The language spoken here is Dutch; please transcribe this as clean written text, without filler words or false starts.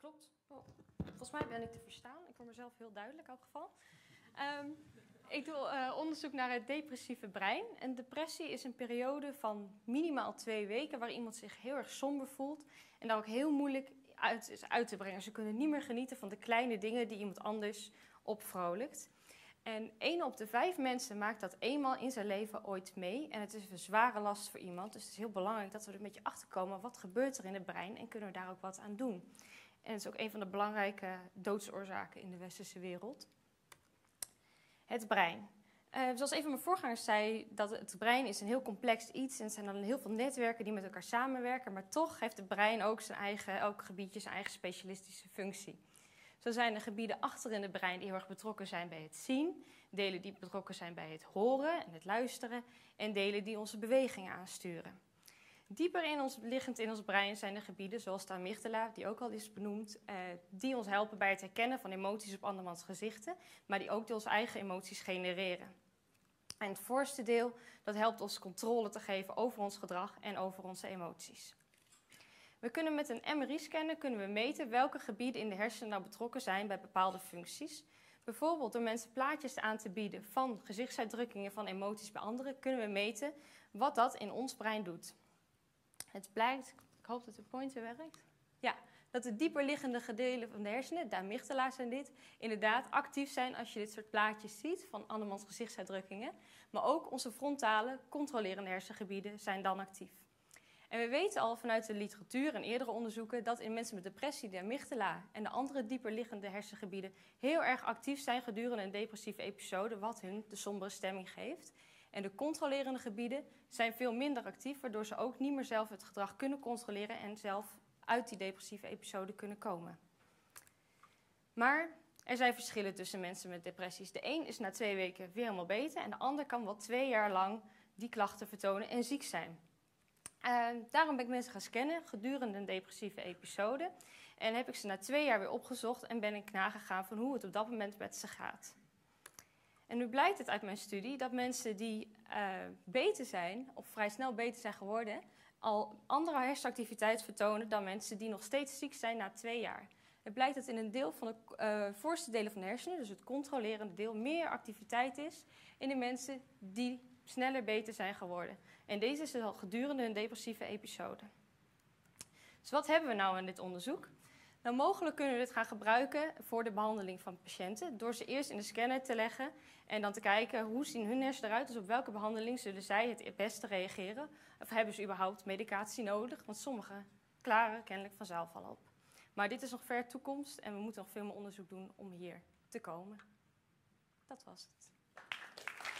klopt. Oh. Volgens mij ben ik te verstaan. Ik hoor mezelf heel duidelijk in elk geval. Ik doe onderzoek naar het depressieve brein. En depressie is een periode van minimaal 2 weken... waar iemand zich heel erg somber voelt en daar ook heel moeilijk is uit te brengen. Ze kunnen niet meer genieten van de kleine dingen die iemand anders opvrolijkt. En 1 op de 5 mensen maakt dat eenmaal in zijn leven ooit mee. En het is een zware last voor iemand. Dus het is heel belangrijk dat we er een beetje achter komen. Wat gebeurt er in het brein en kunnen we daar ook wat aan doen? En het is ook een van de belangrijke doodsoorzaken in de westerse wereld. Het brein. Zoals een van mijn voorgangers zei, dat het brein is een heel complex iets. En het zijn dan heel veel netwerken die met elkaar samenwerken. Maar toch heeft het brein ook zijn eigen, elk gebiedje zijn eigen specialistische functie. Zo zijn er gebieden achter in het brein die heel erg betrokken zijn bij het zien. Delen die betrokken zijn bij het horen en het luisteren. En delen die onze bewegingen aansturen. Dieper in ons, liggend in ons brein zijn er gebieden zoals de amygdala, die ook al is benoemd, die ons helpen bij het herkennen van emoties op andermans gezichten, maar die ook onze eigen emoties genereren. En het voorste deel, dat helpt ons controle te geven over ons gedrag en over onze emoties. We kunnen met een MRI-scanner meten welke gebieden in de hersenen nou betrokken zijn bij bepaalde functies. Bijvoorbeeld door mensen plaatjes aan te bieden van gezichtsuitdrukkingen van emoties bij anderen, kunnen we meten wat dat in ons brein doet. Het blijkt, ik hoop dat de pointer werkt, ja, dat de dieperliggende gedeelten van de hersenen, de amygdala zijn dit, inderdaad actief zijn als je dit soort plaatjes ziet van andermans gezichtsuitdrukkingen. Maar ook onze frontale, controlerende hersengebieden zijn dan actief. En we weten al vanuit de literatuur en eerdere onderzoeken dat in mensen met depressie de amygdala en de andere dieperliggende hersengebieden heel erg actief zijn gedurende een depressieve episode, wat hun de sombere stemming geeft. En de controlerende gebieden zijn veel minder actief, waardoor ze ook niet meer zelf het gedrag kunnen controleren en zelf uit die depressieve episode kunnen komen. Maar er zijn verschillen tussen mensen met depressies. De een is na 2 weken weer helemaal beter en de ander kan wel 2 jaar lang die klachten vertonen en ziek zijn. Daarom ben ik mensen gaan scannen gedurende een depressieve episode. En heb ik ze na 2 jaar weer opgezocht en ben ik nagegaan van hoe het op dat moment met ze gaat. En nu blijkt het uit mijn studie dat mensen die beter zijn, of vrij snel beter zijn geworden, al andere hersenactiviteit vertonen dan mensen die nog steeds ziek zijn na 2 jaar. Het blijkt dat in een deel van de voorste delen van de hersenen, dus het controlerende deel, meer activiteit is in de mensen die sneller beter zijn geworden. En deze is al gedurende een depressieve episode. Dus wat hebben we nou in dit onderzoek? Nou, mogelijk kunnen we dit gaan gebruiken voor de behandeling van patiënten door ze eerst in de scanner te leggen en dan te kijken hoe zien hun hersenen eruit, dus op welke behandeling zullen zij het beste reageren of hebben ze überhaupt medicatie nodig, want sommigen klaren kennelijk vanzelf al op. Maar dit is nog ver toekomst en we moeten nog veel meer onderzoek doen om hier te komen. Dat was het.